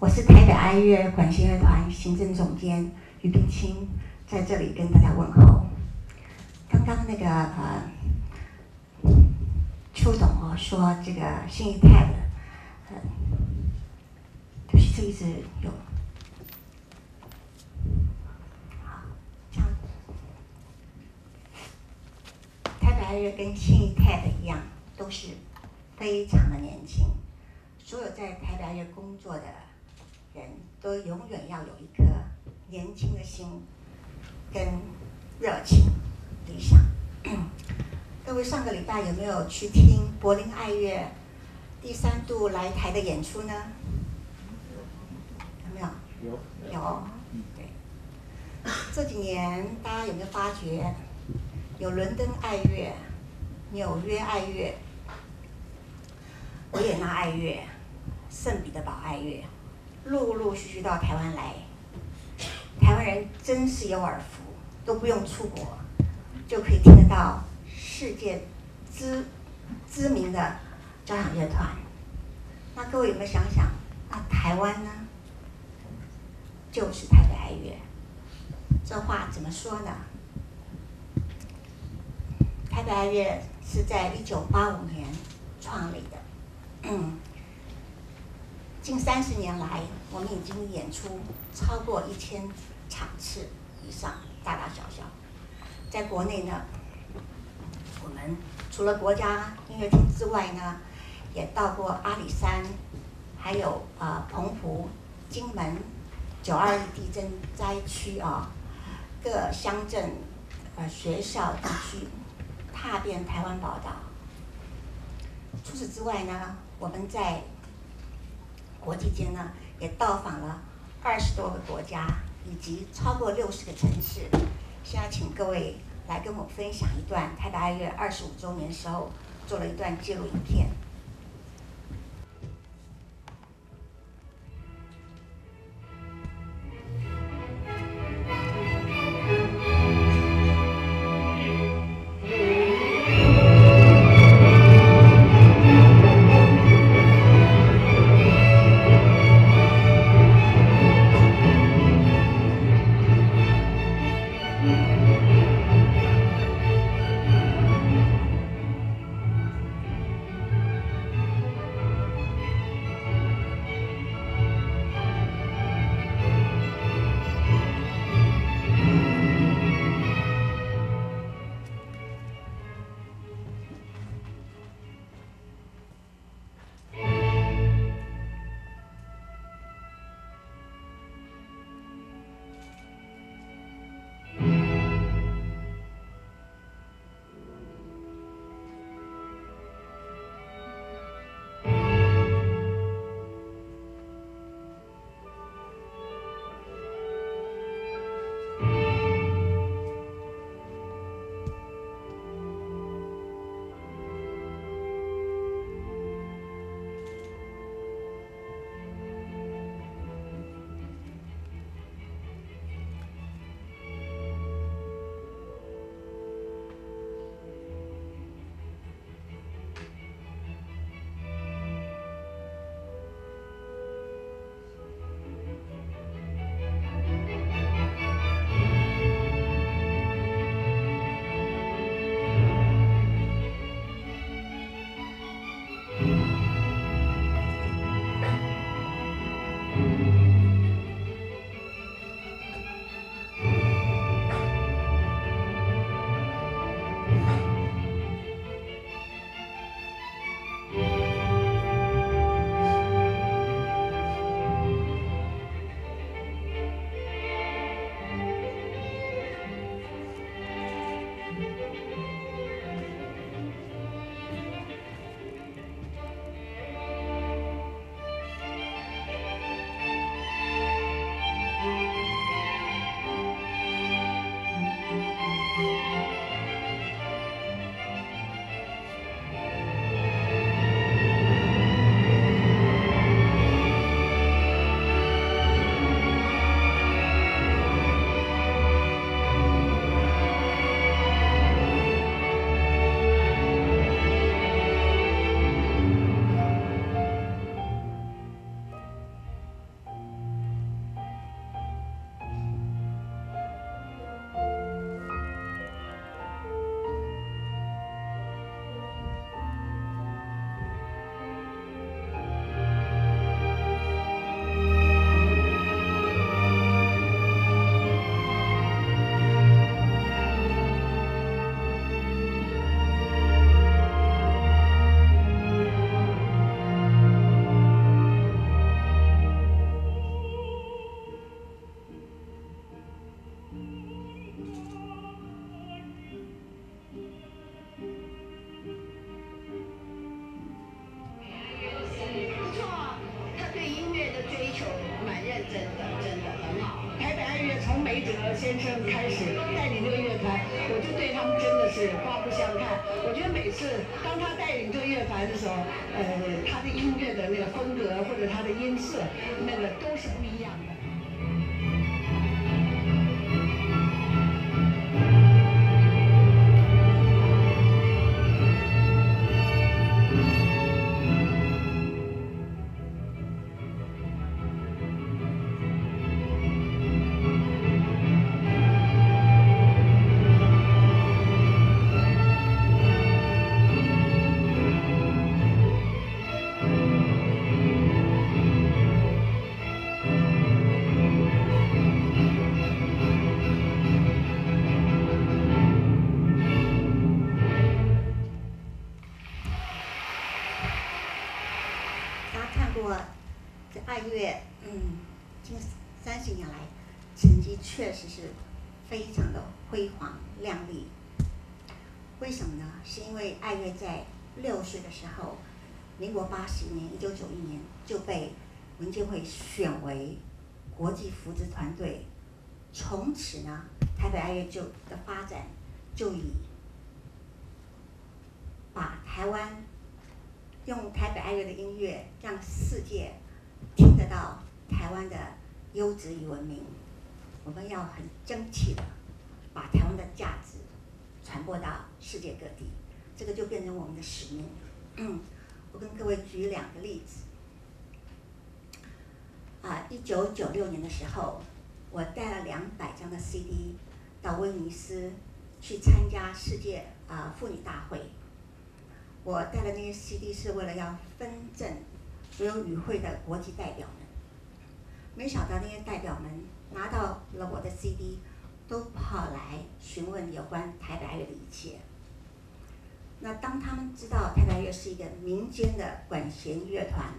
我是台北爱乐管弦乐团行政总监于冰清，在这里跟大家问候。刚刚那个邱总哦说这个新一代的，就是这一直有。 台北跟新一代的一样，都是非常的年轻。所有在台北工作的人都永远要有一颗年轻的心，跟热情、理想。各位上个礼拜有没有去听柏林爱乐第三度来台的演出呢？有没有？有。对。这几年大家有没有发觉？ 有伦敦爱乐、纽约爱乐、维也纳爱乐、圣彼得堡爱乐，陆陆续续到台湾来。台湾人真是有耳福，都不用出国，就可以听得到世界知名的交响乐团。那各位有没有想想，那台湾呢？就是台北爱乐。这话怎么说呢？ 台北爱乐是在1985年创立的，近30年来，我们已经演出超过1000场次以上，大大小小。在国内呢，我们除了国家音乐厅之外呢，也到过阿里山，还有澎湖、金门、921地震灾区啊，各乡镇、学校地区。 踏遍台湾宝岛。除此之外呢，我们在国际间呢也到访了20多个国家，以及超过60个城市。现在请各位来跟我分享一段台北爱乐25周年时候做了一段记录影片。台北爱乐从梅德先生开始带领这个乐团，我就对他们真的是刮目相看。我觉得每次当他带领这个乐团的时候，他的音乐的那个风格或者他的音色，那个都是不一样的。 爱乐，近30年来，成绩确实是非常的辉煌亮丽。为什么呢？是因为爱乐在6岁的时候，民国80年1991年就被文建会选为国际扶植团队。从此呢，台北爱乐就的发展就以把台湾用台北爱乐的音乐让世界 听得到台湾的优质与文明，我们要很争气的把台湾的价值传播到世界各地，这个就变成我们的使命。我跟各位举2个例子。1996年的时候，我带了200张的 CD 到威尼斯去参加世界妇女大会。我带的那些 CD 是为了要分赠 所有与会的国际代表们，没想到那些代表们拿到了我的 CD， 都跑来询问有关台北爱乐的一切。那当他们知道台北爱乐是一个民间的管弦乐团，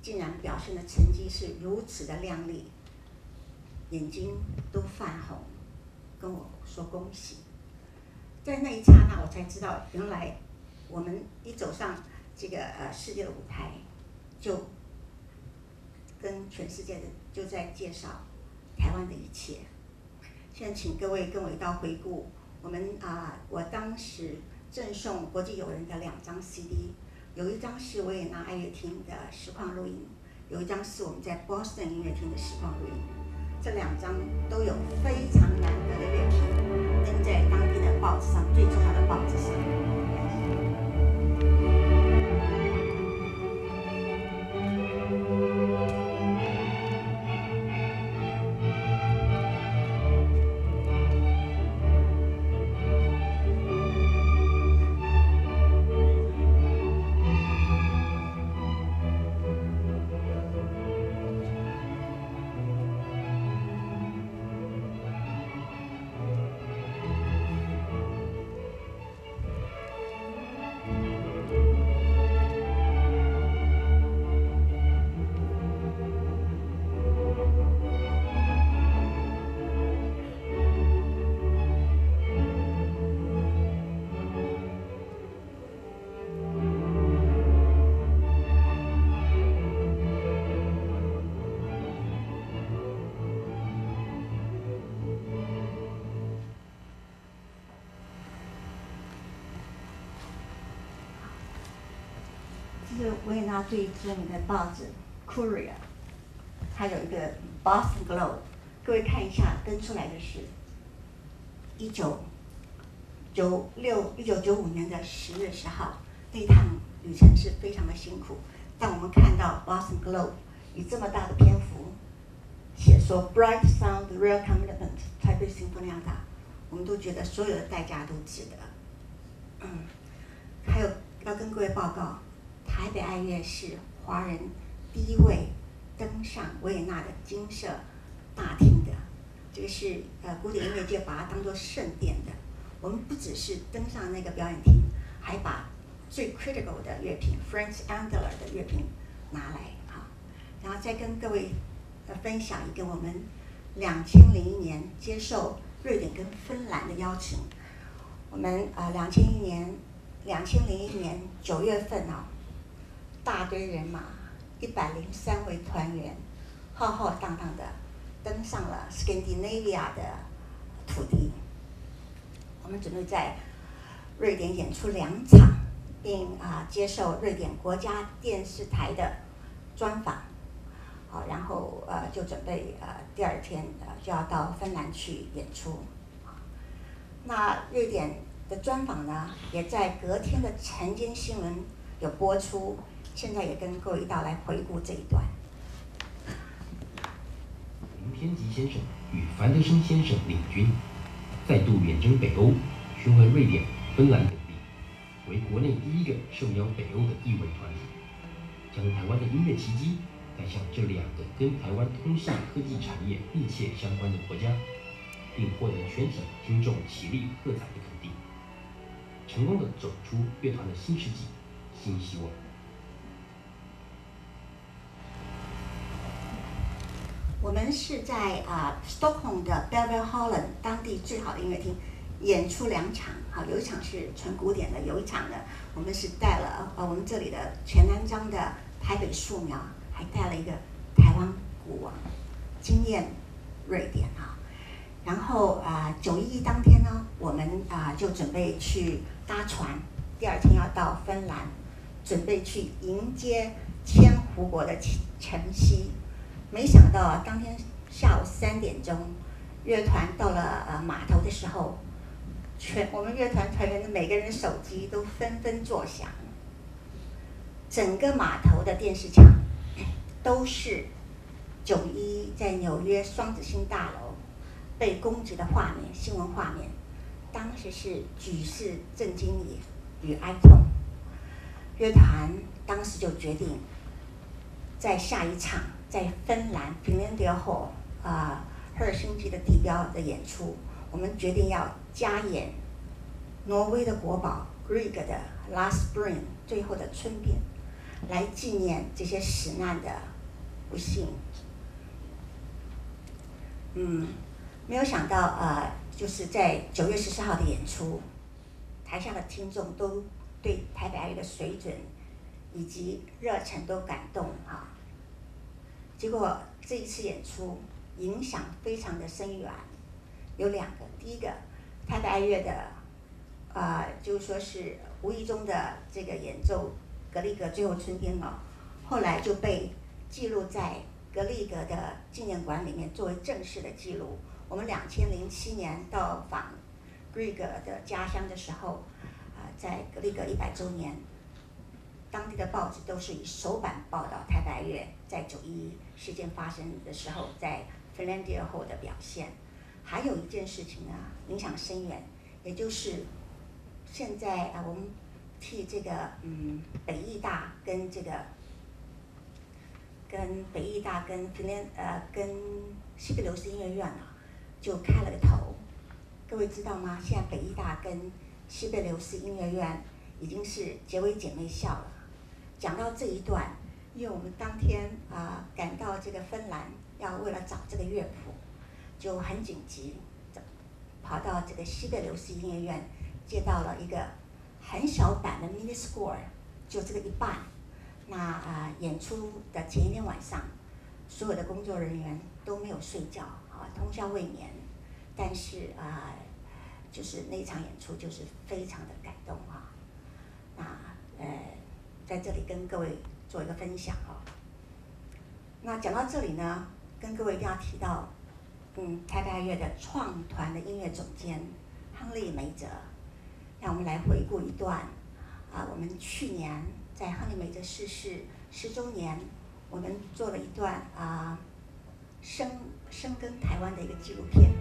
竟然表现的成绩是如此的亮丽，眼睛都泛红，跟我说恭喜。在那一刹那，我才知道，原来我们一走上这个世界的舞台， 就跟全世界的就在介绍台湾的一切。现在请各位跟我一道回顾我们我当时赠送国际友人的2张 CD， 有一张是维也纳爱乐厅的实况录音，有一张是我们在 Boston 音乐厅的实况录音。这2张都有非常难得的乐评，登在当地的报纸上，最重要的报纸上。 维也纳最著名的报纸《Courier》，还有一个《Boston Globe》，各位看一下，跟出来的是1995年的10月10号。那趟旅程是非常的辛苦，但我们看到《Boston Globe》以这么大的篇幅写说《Bright Sound Real Commitment》台北星光亮塔，我们都觉得所有的代价都值得。还有要跟各位报告， 台北爱乐是华人第1位登上维也纳的金色大厅的，这个是古典音乐界把它当作圣殿的。我们不只是登上那个表演厅，还把最 critical 的乐评 French Adler 的乐评拿来啊，然后再跟各位分享一个我们2001年接受瑞典跟芬兰的邀请，我们2001年9月份啊， 大堆人马，103位团员，浩浩荡荡的登上了 Scandinavia 的土地。我们准备在瑞典演出2场，并接受瑞典国家电视台的专访。好，然后就准备第2天就要到芬兰去演出。那瑞典的专访呢，也在隔天的晨间新闻有播出。现在也跟各位一道来回顾这一段。 编辑先生与樊德生先生领军，再度远征北欧，巡回瑞典、芬兰等地，为国内第1个受邀北欧的艺文团体，将台湾的音乐奇迹带向这2个跟台湾通信科技产业密切相关的国家，并获得全省听众起立喝彩的肯定，成功的走出乐团的新世纪、新希望。 我们是在Stockholm 的 Beverholland 当地最好的音乐厅演出2场，好，有1场是纯古典的，有1场呢，我们是带了我们这里的全南章的台北树苗，还带了一个台湾鼓王，惊艳瑞典啊。然后911当天呢，我们就准备去搭船，第2天要到芬兰，准备去迎接千湖国的晨曦。 没想到当天下午3点钟，乐团到了码头的时候，我们乐团团员的每个人手机都纷纷作响，整个码头的电视墙都是911在纽约双子星大楼被攻击的画面，新闻画面，当时是举世震惊与哀痛，乐团当时就决定在下一场。 在芬兰 Finlandia Hall 赫尔辛基的地标的演出，我们决定要加演挪威的国宝 Grieg 的 Last Spring 最后的春天，来纪念这些死难的不幸。没有想到就是在9月14号的演出，台下的听众都对台北爱乐的水准以及热忱都感动哈。 结果这一次演出影响非常的深远，有2个。第一个，台北爱乐的，就是说是无意中的这个演奏格里格《最后春天》哦，后来就被记录在格里格的纪念馆里面作为正式的记录。我们2007年到访格里格的家乡的时候，在格里格100周年。 当地的报纸都是以首版报道台北爱乐在911事件发生的时候在Finlandia Hall的表现。还有一件事情呢，影响深远，也就是现在我们替这个北艺大跟西北流士音乐院啊，就开了个头。各位知道吗？现在北艺大跟西北流士音乐院已经是结为姐妹校了。 讲到这一段，因为我们当天赶到这个芬兰，要为了找这个乐谱，就很紧急，跑到这个西北流士音乐院，借到了一个很小版的 mini score， 就这个1半。那演出的前一天晚上，所有的工作人员都没有睡觉啊，通宵未眠。但是就是那一场演出就是非常的感动啊。那在这里跟各位做一个分享哦。那讲到这里呢，跟各位一定要提到，台北爱乐的创团的音乐总监亨利梅泽，让我们来回顾一段我们去年在亨利梅泽逝世10周年，我们做了一段深耕台湾的一个纪录片。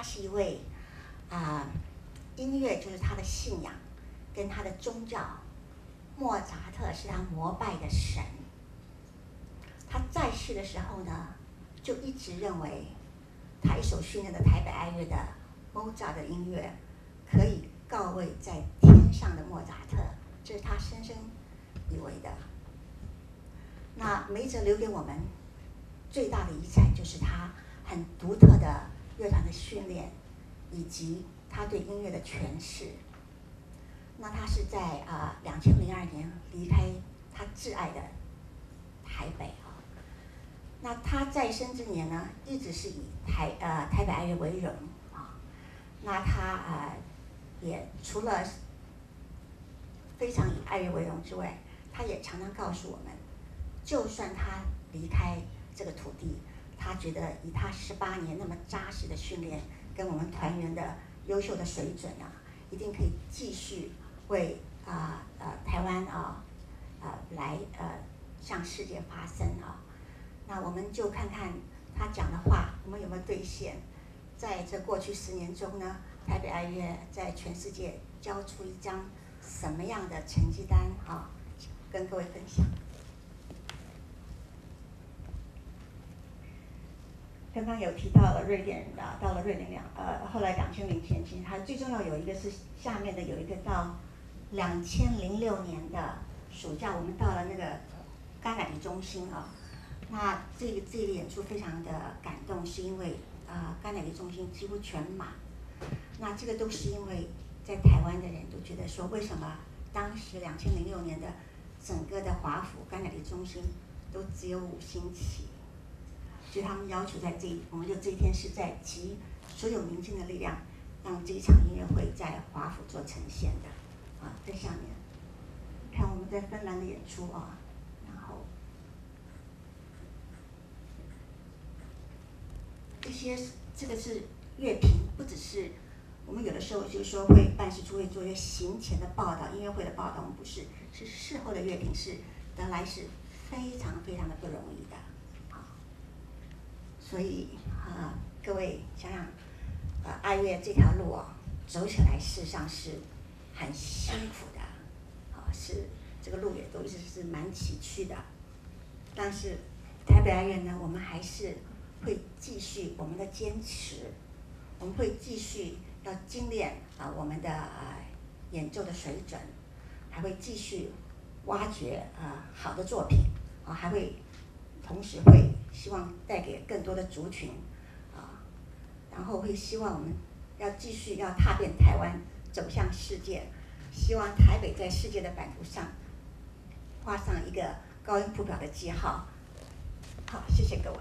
他是一位音乐就是他的信仰跟他的宗教，莫扎特是他膜拜的神。他在世的时候呢，就一直认为他一手训练的台北爱乐的莫扎特的音乐可以告慰在天上的莫扎特，这是他深深以为的。那梅泽留给我们最大的遗产就是他很独特的乐团的训练，以及他对音乐的诠释。那他是在2002年离开他挚爱的台北啊。那他在生之年呢，一直是以台北爱乐为荣啊。那他也除了非常以爱乐为荣之外，他也常常告诉我们，就算他离开这个土地，他觉得以他18年那么扎实的训练，跟我们团员的优秀的水准啊，一定可以继续为台湾啊向世界发声啊。那我们就看看他讲的话，我们有没有兑现？在这过去10年中呢，台北爱乐在全世界交出一张什么样的成绩单啊？跟各位分享。刚刚有提到了瑞典啊，到了瑞典后来2007年，其实它最重要有一个是下面的有一个到2006年的暑假，我们到了那个戛纳的中心啊。那这个演出非常的感动，是因为戛纳的中心几乎全满。那这个都是因为在台湾的人都觉得说，为什么当时2006年的整个的华府戛纳的中心都只有5星期？所以他们要求在我们就这一天是在集所有民间的力量，让这一场音乐会在华府做呈现的啊。在下面看我们在芬兰的演出啊，然后这个是乐评，不只是我们有的时候就是说会办事处会做一些行前的报道，音乐会的报道，我们不是，是事后的乐评，是得来是非常非常的不容易的。所以各位想想，爱乐这条路啊，走起来事实上是很辛苦的，是这个路也都是蛮崎岖的。但是台北爱乐呢，我们还是会继续我们的坚持，我们会继续要精炼我们的演奏的水准，还会继续挖掘好的作品啊，还会同时会希望带给更多的族群啊，然后会希望我们要继续要踏遍台湾，走向世界，希望台北在世界的版图上画上一个高音谱表的记号。好，谢谢各位。